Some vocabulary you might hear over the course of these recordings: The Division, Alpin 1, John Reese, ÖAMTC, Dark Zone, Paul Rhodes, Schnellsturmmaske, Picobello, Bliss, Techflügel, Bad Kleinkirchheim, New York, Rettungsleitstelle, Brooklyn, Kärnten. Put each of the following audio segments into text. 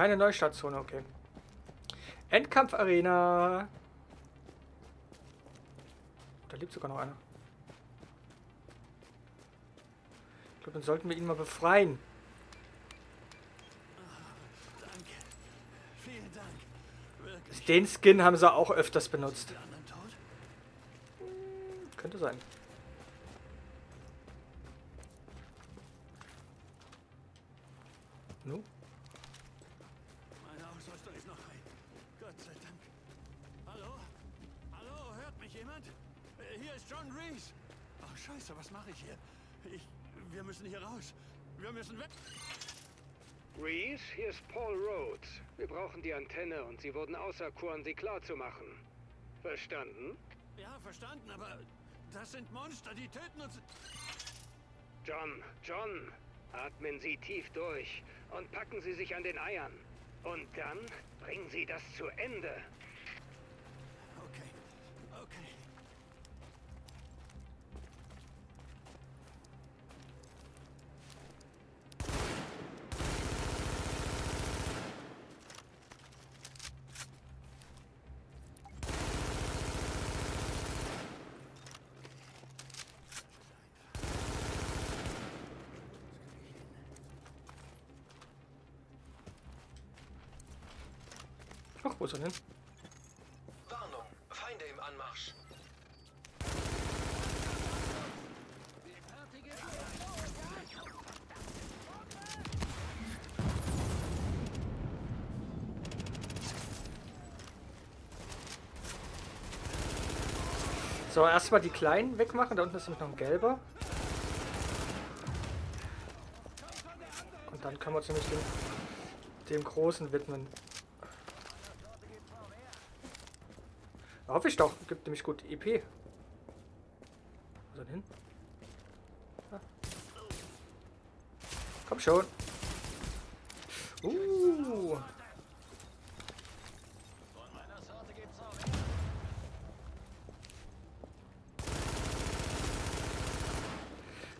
Keine Neustartzone, okay. Endkampfarena. Da lebt sogar noch einer. Ich glaube, dann sollten wir ihn mal befreien. Oh, danke. Vielen Dank. Den Skin haben sie auch öfters benutzt. Könnte sein. No? Meine Ausrüstung ist noch rein. Gott sei Dank. Hallo? Hallo, hört mich jemand? Hier ist John Reese. Ach, scheiße, was mache ich hier? Wir müssen hier raus. Wir müssen weg. Reese, hier ist Paul Rhodes. Wir brauchen die Antenne und sie wurden auserkoren, sie klar zu machen. Verstanden? Ja, verstanden, aber das sind Monster, die töten uns. John, atmen Sie tief durch und packen Sie sich an den Eiern. Und dann bringen Sie das zu Ende. Okay. Ach, wo ist er denn? Warnung, Feinde im Anmarsch. So, erstmal die Kleinen wegmachen. Da unten ist nämlich noch ein Gelber. Und dann können wir uns nämlich dem Großen widmen. Hoffe ich doch. Gibt nämlich gut EP. Wo ist er hin? Ja. Komm schon.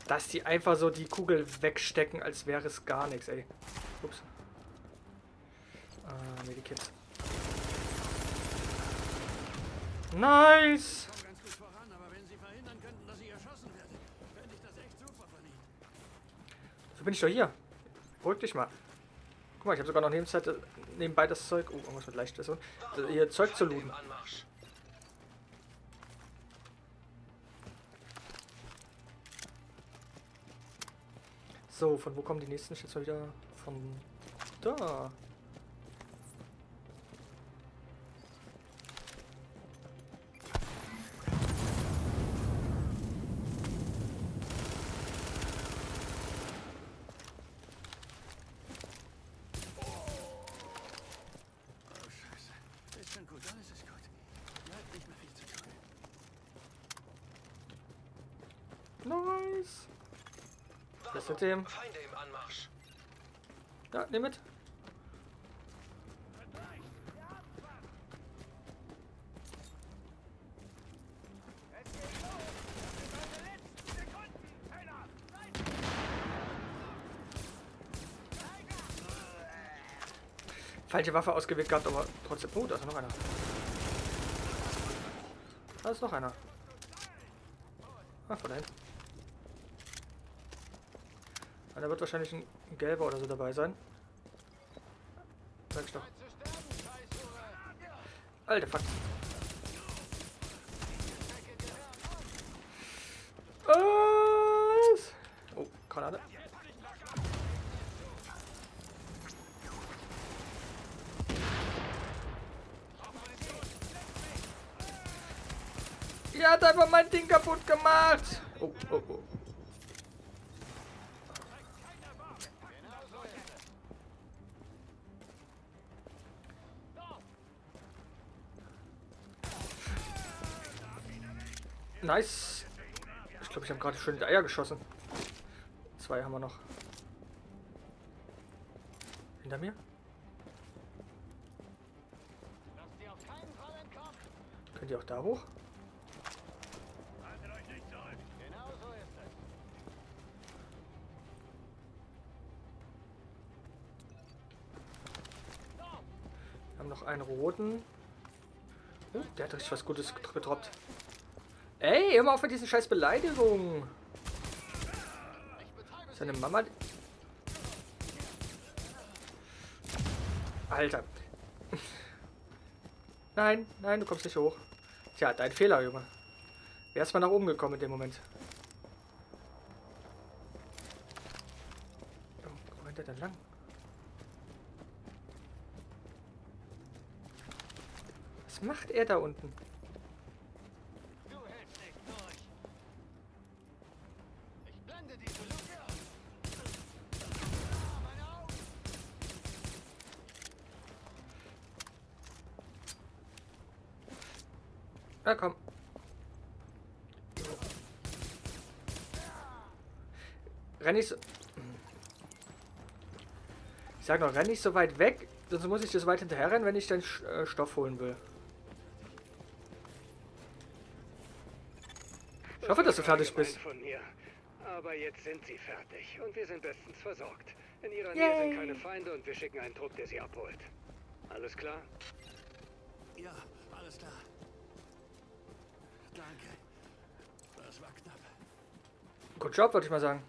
Dass die einfach so die Kugel wegstecken, als wäre es gar nichts, ey. Ups. Medikit. Nice! Ich komme ganz gut voran, aber wenn Sie verhindern könnten, dass ich erschossen werde, fände ich das echt super von Ihnen. So bin ich doch hier. Beruhig dich mal. Guck mal, ich habe sogar noch nebenbei das Zeug. Oh, irgendwas mit Leichtversion. Ihr Zeug zu looten. So, von wo kommen die nächsten? Jetzt mal wieder von da. Nice. Was ist mit dem? Feinde im Anmarsch. Ja, nimm mit. Falsche Waffe ausgewählt gehabt, aber trotzdem. Oh, da ist noch einer. Da ist noch einer. Ah, von da hinten. Da wird wahrscheinlich ein Gelber oder so dabei sein. Sag ich doch. Alter, fuck. Oh, Granate. Ihr habt einfach mein Ding kaputt gemacht. Oh. Nice. Ich glaube, ich habe gerade schön die Eier geschossen. 2 haben wir noch. Hinter mir? Könnt ihr auch da hoch? Wir haben noch einen roten. Oh, der hat richtig was Gutes getroppt. Ey, immer auf mit diesen scheiß Beleidigungen. Seine Mama... Alter. Nein, nein, du kommst nicht hoch. Tja, dein Fehler, Junge. Wärst mal nach oben gekommen in dem Moment. Wo rennt der denn lang? Was macht er da unten? Na komm. Renn nicht so... Ich sag noch, renn nicht so weit weg, sonst muss ich das weit hinterher rennen, wenn ich den Stoff holen will. Ich hoffe, dass du fertig bist. Aber jetzt sind sie fertig und wir sind bestens versorgt. In ihrer Nähe sind keine Feinde und wir schicken einen Trupp, der sie abholt. Alles klar? Ja, alles klar. Danke. Das war knapp. Good job, würde ich mal sagen.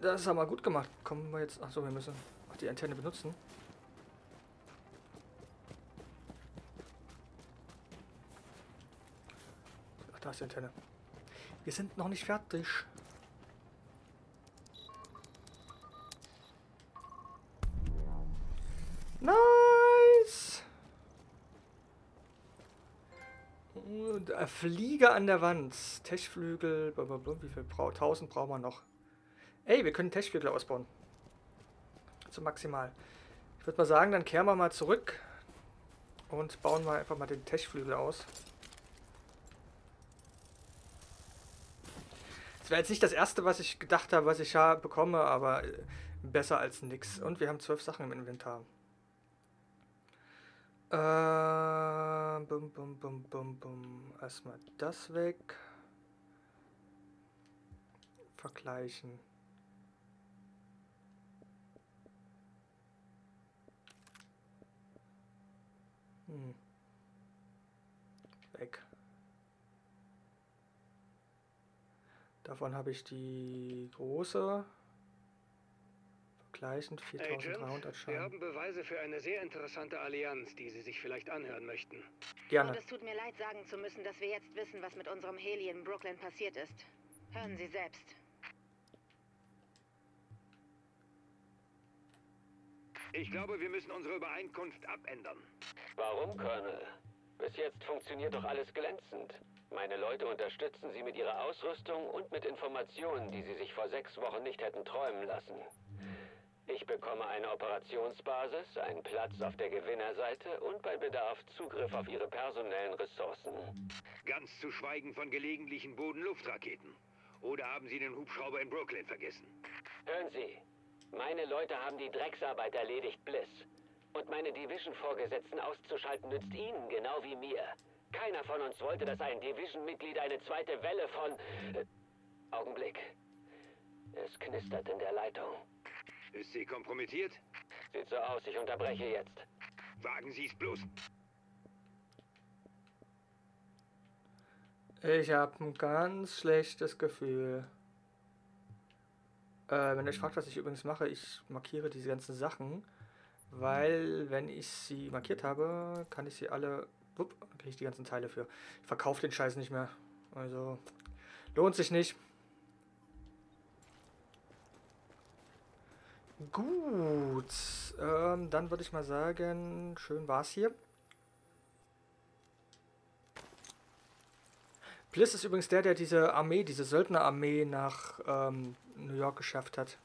Das ist aber gut gemacht. Kommen wir jetzt... Achso, wir müssen auch die Antenne benutzen. Ach, da ist die Antenne. Wir sind noch nicht fertig. Nice! Flieger an der Wand. Techflügel. Blablabla. Wie viel? 1000 brauchen wir noch. Ey, wir können Techflügel ausbauen. So maximal. Ich würde mal sagen, dann kehren wir mal zurück und bauen wir einfach mal den Techflügel aus. Das wäre jetzt nicht das erste, was ich gedacht habe, was ich ja bekomme, aber besser als nichts. Und wir haben 12 Sachen im Inventar. Bum, bum, bum, bum, bum. Erstmal das weg. Vergleichen. Hm. Weg. Davon habe ich die große. Gleichen 4300 Schaden. Wir haben Beweise für eine sehr interessante Allianz, die Sie sich vielleicht anhören möchten. Gerne. Und es tut mir leid, sagen zu müssen, dass wir jetzt wissen, was mit unserem Heli in Brooklyn passiert ist. Hören Sie selbst. Ich glaube, wir müssen unsere Übereinkunft abändern. Warum, Colonel? Bis jetzt funktioniert doch alles glänzend. Meine Leute unterstützen Sie mit ihrer Ausrüstung und mit Informationen, die Sie sich vor 6 Wochen nicht hätten träumen lassen. Ich bekomme eine Operationsbasis, einen Platz auf der Gewinnerseite und bei Bedarf Zugriff auf ihre personellen Ressourcen. Ganz zu schweigen von gelegentlichen Boden-Luft-Raketen. Oder haben Sie den Hubschrauber in Brooklyn vergessen? Hören Sie, meine Leute haben die Drecksarbeit erledigt, Bliss. Und meine Division-Vorgesetzten auszuschalten nützt Ihnen genau wie mir. Keiner von uns wollte, dass ein Division-Mitglied eine zweite Welle von... Augenblick. Es knistert in der Leitung. Ist sie kompromittiert? Sieht so aus, ich unterbreche jetzt. Wagen Sie es bloß. Ich habe ein ganz schlechtes Gefühl. Wenn ihr euch fragt, was ich übrigens mache, ich markiere diese ganzen Sachen. Weil, wenn ich sie markiert habe, kann ich sie alle... Wupp, kriege ich die ganzen Teile für. Ich verkaufe den Scheiß nicht mehr. Also, lohnt sich nicht. Gut, dann würde ich mal sagen, schön war's hier. Bliss ist übrigens der diese Armee, diese Söldnerarmee nach New York geschafft hat.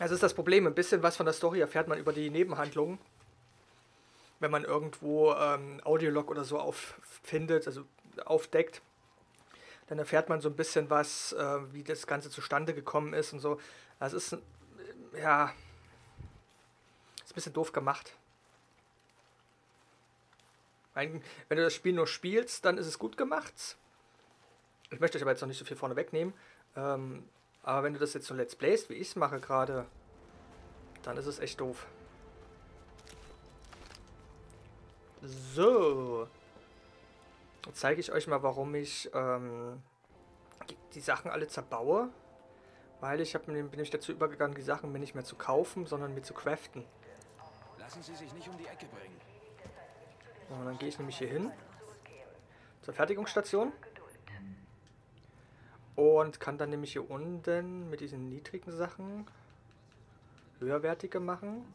Das ist das Problem, ein bisschen was von der Story erfährt man über die Nebenhandlungen. Wenn man irgendwo Audiolog oder so auffindet, also aufdeckt, dann erfährt man so ein bisschen was, wie das Ganze zustande gekommen ist und so. Das ist, ja, ist ein bisschen doof gemacht. Wenn du das Spiel nur spielst, dann ist es gut gemacht. Ich möchte euch aber jetzt noch nicht so viel vorne wegnehmen. Aber wenn du das jetzt so Let's Playst, wie ich es mache gerade, dann ist es echt doof. So. Jetzt zeige ich euch mal, warum ich die Sachen alle zerbaue. Weil ich bin dazu übergegangen, die Sachen mir nicht mehr zu kaufen, sondern mir zu craften. Lassen Sie sich nicht um die Ecke bringen. Und dann gehe ich nämlich hier hin. Zur Fertigungsstation. Und kann dann nämlich hier unten mit diesen niedrigen Sachen höherwertige machen.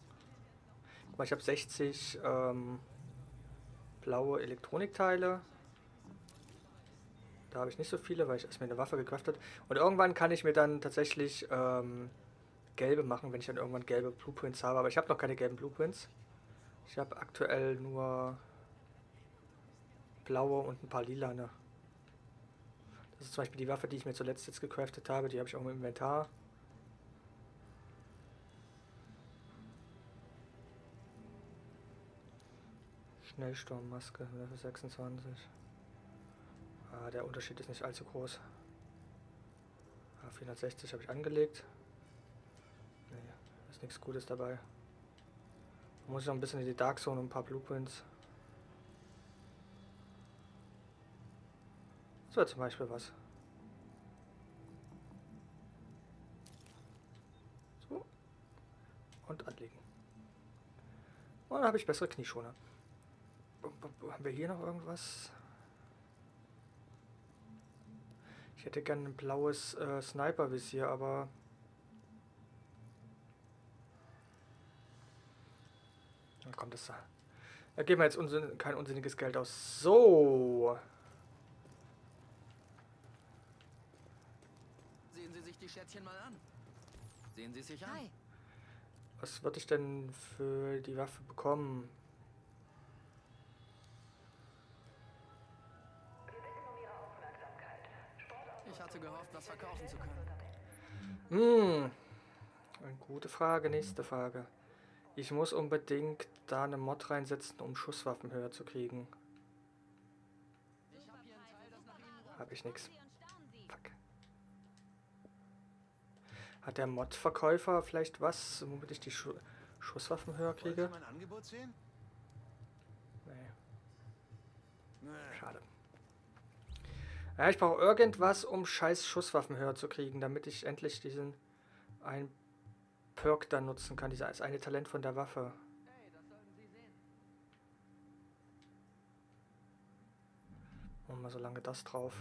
Guck mal, ich habe 60 blaue Elektronikteile. Da habe ich nicht so viele, weil ich erst mir eine Waffe gecraftet habe. Und irgendwann kann ich mir dann tatsächlich gelbe machen, wenn ich dann irgendwann gelbe Blueprints habe. Aber ich habe noch keine gelben Blueprints. Ich habe aktuell nur blaue und ein paar lilane. Das ist zum Beispiel die Waffe, die ich mir zuletzt jetzt gecraftet habe. Die habe ich auch im Inventar. Schnellsturmmaske, Level 26. Ah, der Unterschied ist nicht allzu groß. Ah, 460 habe ich angelegt. Nee, ist nichts Gutes dabei. Da muss ich noch ein bisschen in die Dark Zone und ein paar Blueprints. Das wäre zum Beispiel was. So. Und anlegen. Und dann habe ich bessere Knieschoner. Haben wir hier noch irgendwas? Ich hätte gerne ein blaues Sniper-Visier, aber... Dann kommt das da. Da geben wir jetzt kein unsinniges Geld aus. So! Sehen Sie sich die Schätzchen mal an. Sehen Sie sich an. Was würde ich denn für die Waffe bekommen? Ich hatte gehofft, das verkaufen zu können. Eine gute Frage, nächste Frage. Ich muss unbedingt da eine Mod reinsetzen, um Schusswaffen höher zu kriegen. Hab ich nix. Fuck. Hat der Mod-Verkäufer vielleicht was, womit ich die Schusswaffen höher kriege? Wollt ihr mein Angebot sehen? Nee. Schade. Ja, ich brauche irgendwas, um scheiß Schusswaffen höher zu kriegen, damit ich endlich diesen einen Perk dann nutzen kann, dieses eine Talent von der Waffe. Hey, das sollten Sie sehen. Machen wir mal so lange das drauf.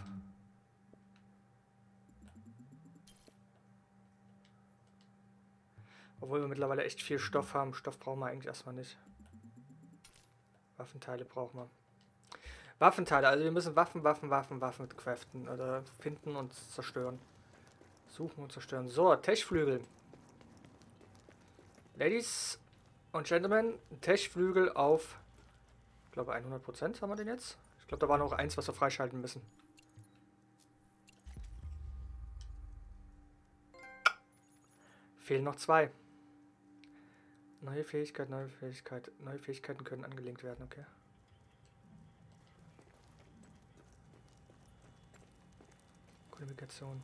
Obwohl wir mittlerweile echt viel Stoff haben. Stoff brauchen wir eigentlich erstmal nicht. Waffenteile brauchen wir. Waffenteile, also wir müssen Waffen craften oder finden und zerstören. Suchen und zerstören. So, Techflügel. Ladies und Gentlemen, Techflügel auf, ich glaube 100% haben wir den jetzt. Ich glaube, da war noch eins, was wir freischalten müssen. Fehlen noch zwei. Neue Fähigkeit, neue Fähigkeit. Neue Fähigkeiten können angelenkt werden, okay. Kommunikation.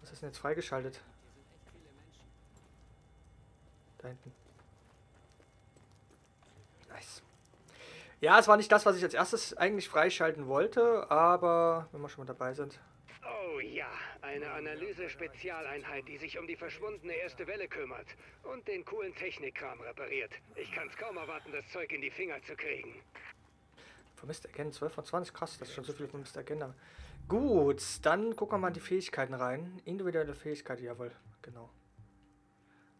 Was ist denn jetzt freigeschaltet? Da hinten. Nice. Ja, es war nicht das, was ich als erstes eigentlich freischalten wollte, aber wenn wir schon mal dabei sind. Oh ja, eine Analyse-Spezialeinheit, die sich um die verschwundene erste Welle kümmert und den coolen Technikkram repariert. Ich kann es kaum erwarten, das Zeug in die Finger zu kriegen. Vermisst erkennen, 12 von 20, krass, das ist schon so viel vermisst erkennen. Gut, dann gucken wir mal in die Fähigkeiten rein. Individuelle Fähigkeit, jawohl, genau.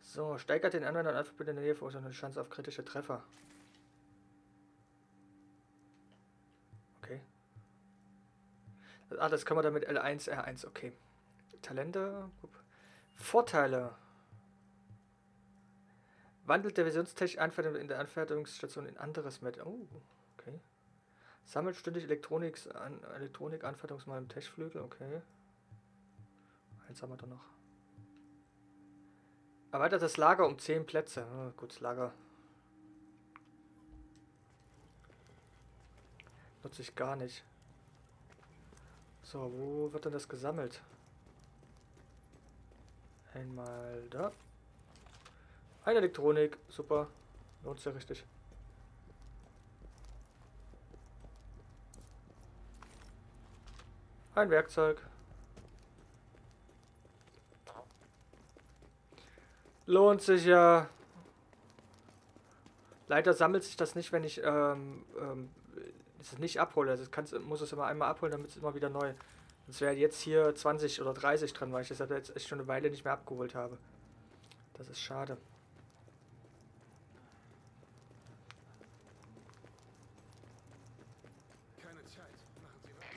So, steigert den Anwender einfach bitte in der Nähe vor eine Chance auf kritische Treffer. Okay. Ah, das kann man dann mit L1, R1, okay. Talente, Vorteile. Wandelt der Visionstech in der Anfertigungsstation in anderes mit. Oh, okay. Sammelt ständig Elektronik-Anfertigungsmal im Techflügel, okay. Eins haben wir da noch. Erweitert das Lager um 10 Plätze. Oh, gut, das Lager. tut sich gar nicht. So, wo wird denn das gesammelt? Einmal da. Eine Elektronik, super. Lohnt sich ja richtig. Ein Werkzeug. Lohnt sich ja. Leider sammelt sich das nicht, wenn ich es nicht abhole. Also ich muss es immer einmal abholen, damit es immer wieder neu. Sonst wäre jetzt hier 20 oder 30 dran, weil ich das jetzt echt schon eine Weile nicht mehr abgeholt habe. Das ist schade.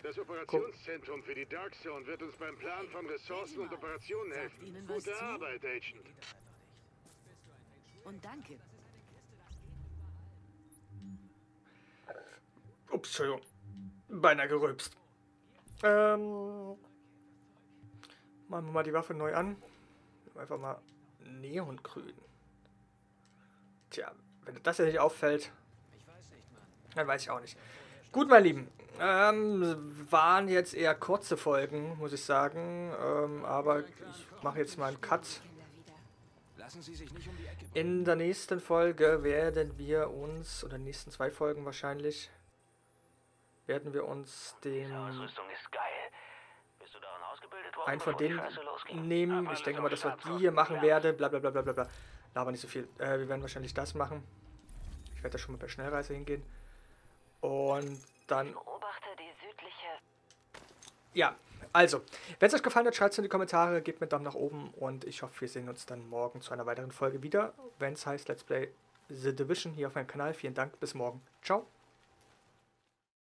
Das Operationszentrum für die Dark Zone wird uns beim Plan von Ressourcen und Operationen helfen. Gute Arbeit, Agent. Und danke. Ups, Entschuldigung. Beinahe gerülpst. Machen wir mal die Waffe neu an. Einfach mal Neongrün. Tja, wenn das ja nicht auffällt, dann weiß ich auch nicht. Gut, meine Lieben. Waren jetzt eher kurze Folgen, muss ich sagen. Aber ich mache jetzt mal einen Cut. In der nächsten Folge werden wir uns, oder in den nächsten 2 Folgen wahrscheinlich, werden wir uns den einen von denen nehmen. Ich denke mal, dass wir die hier machen werden. Blablabla. Bla bla bla bla. Laber nicht so viel. Wir werden wahrscheinlich das machen. Ich werde da schon mal per Schnellreise hingehen. Und dann... Ja, also, wenn es euch gefallen hat, schreibt es in die Kommentare, gebt mir einen Daumen nach oben und ich hoffe, wir sehen uns dann morgen zu einer weiteren Folge wieder, wenn es heißt Let's Play The Division hier auf meinem Kanal. Vielen Dank, bis morgen. Ciao.